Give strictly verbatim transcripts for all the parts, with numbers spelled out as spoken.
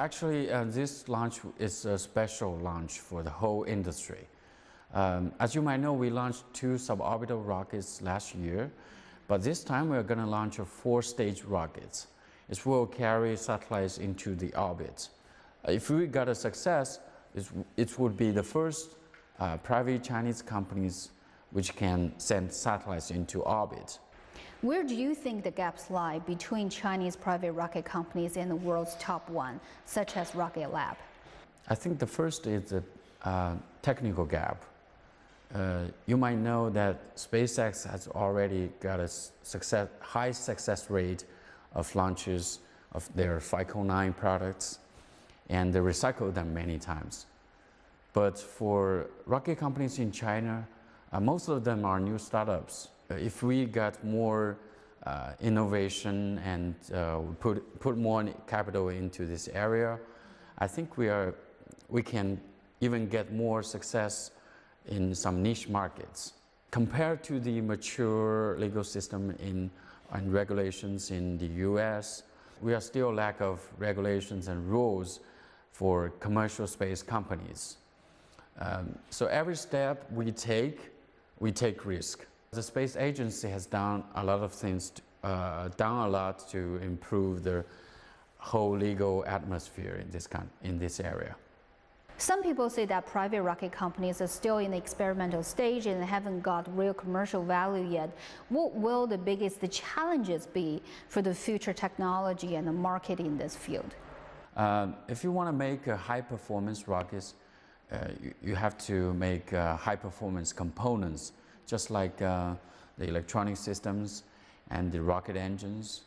Actually, uh, this launch is a special launch for the whole industry. Um, as you might know, we launched two suborbital rockets last year, but this time we're going to launch a four-stage rocket. It will carry satellites into the orbit. If we got a success, it would be the first uh, private Chinese companies which can send satellites into orbit. Where do you think the gaps lie between Chinese private rocket companies and the world's top one, such as Rocket Lab? I think the first is the uh, technical gap. Uh, you might know that SpaceX has already got a success, high success rate of launches of their Falcon nine products, and they recycle them many times. But for rocket companies in China, uh, most of them are new startups. If we got more uh, innovation and uh, put, put more capital into this area, I think we, are, we can even get more success in some niche markets. Compared to the mature legal system in, and regulations in the U S, we are still lack of regulations and rules for commercial space companies. Um, so every step we take, we take risk. The space agency has done a lot of things, uh, done a lot to improve the whole legal atmosphere in this, con in this area. Some people say that private rocket companies are still in the experimental stage and haven't got real commercial value yet. What will the biggest the challenges be for the future technology and the market in this field? Uh, if you want to make a high-performance rockets, uh, you, you have to make uh, high-performance components, just like uh, the electronic systems and the rocket engines.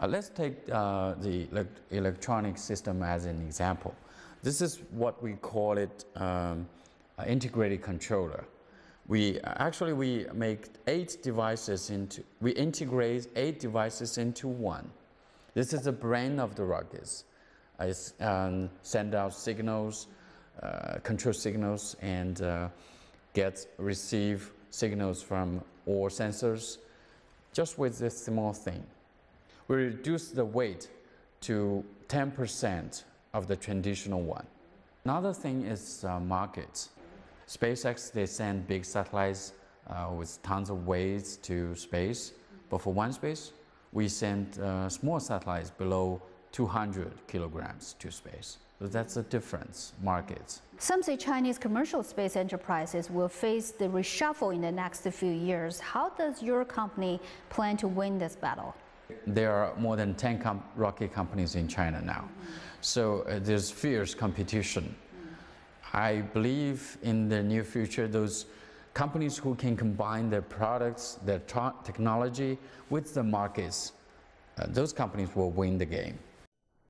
Uh, let's take uh, the elect electronic system as an example. This is what we call it um, an integrated controller. We actually we make eight devices into, we integrate eight devices into one. This is the brain of the rockets. It um, send out signals, uh, control signals, and uh, get receive signals from all sensors, just with this small thing. We reduce the weight to ten percent of the traditional one. Another thing is uh, markets. SpaceX, they send big satellites uh, with tons of weights to space, but for OneSpace, we send uh, small satellites below two hundred kilograms to space. So that's a difference, markets. Some say Chinese commercial space enterprises will face the reshuffle in the next few years. How does your company plan to win this battle? There are more than ten com rocket companies in China now, so uh, there's fierce competition. I believe in the near future, those companies who can combine their products, their technology with the markets, uh, those companies will win the game.